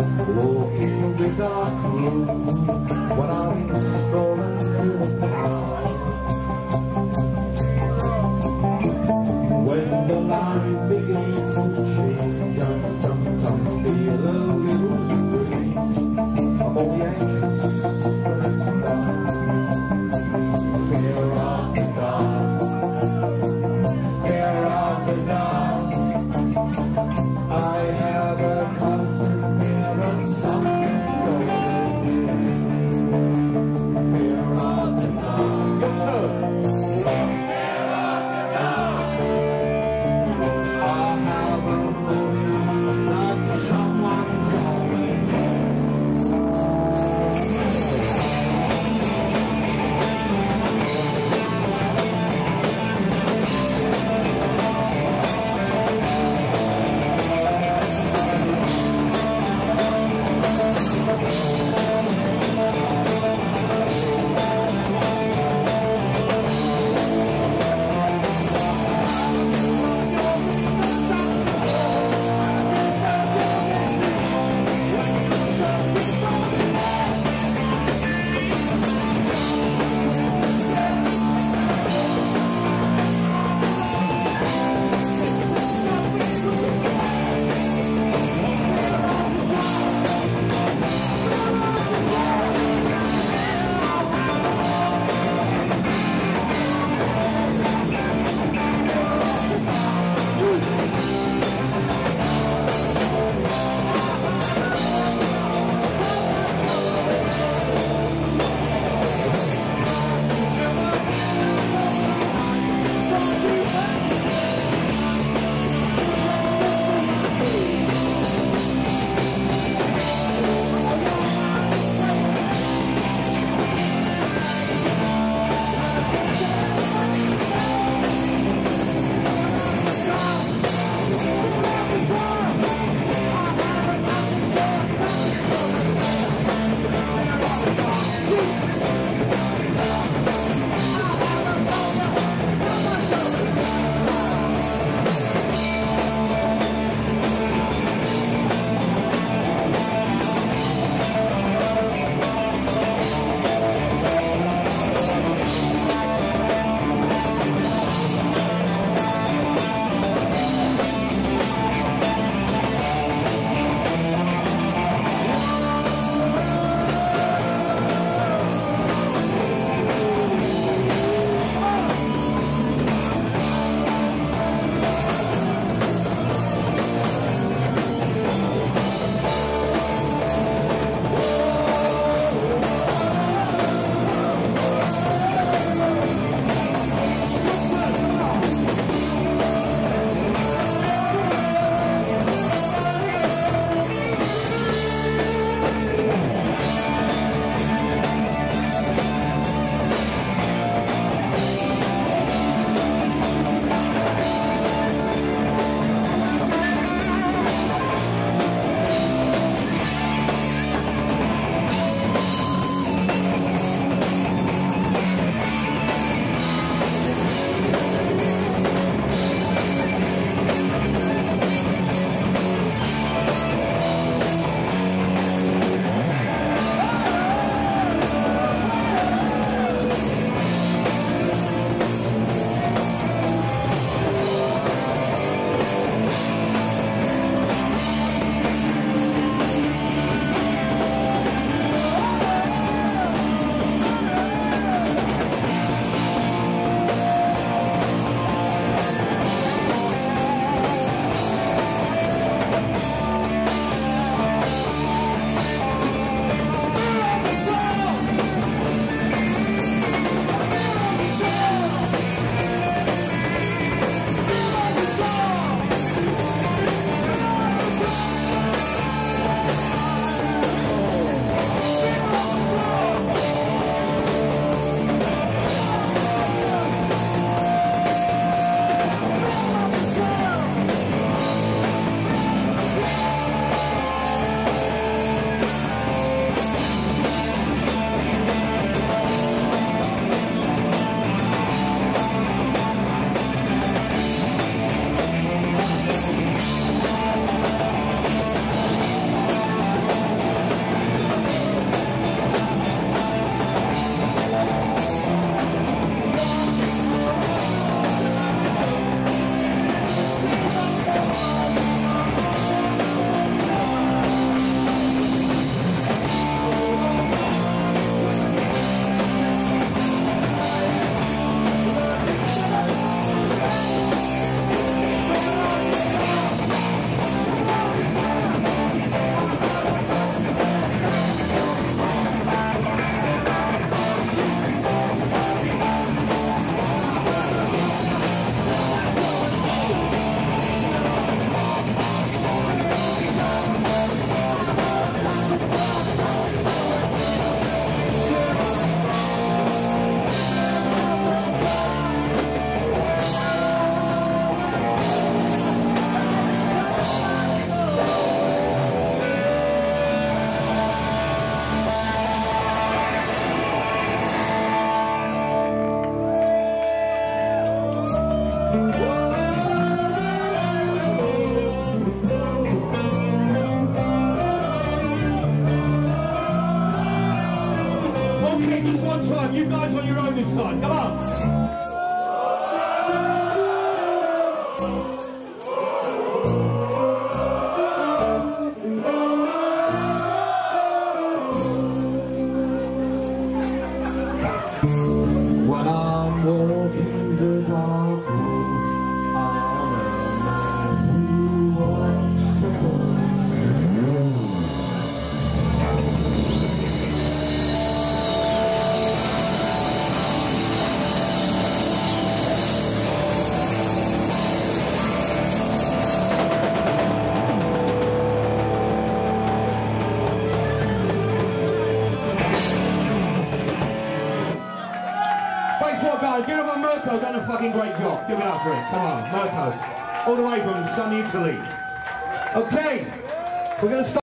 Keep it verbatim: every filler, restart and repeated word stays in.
Walking the dark room when I'm strolling through the park. When the light begins to change, I'm sometimes feeling free. I'm only anxious for the dark. Fear of the dark. Fear of the dark. I have a constant fear of something so new. this one time. You guys on your own this time. Come on. When I'm walking the dark road, I'm a man who wants to give it up on Mirko, done a fucking great job. Give it up for him. Come on, Mirko. All the way from sunny Italy. Okay, we're going to start.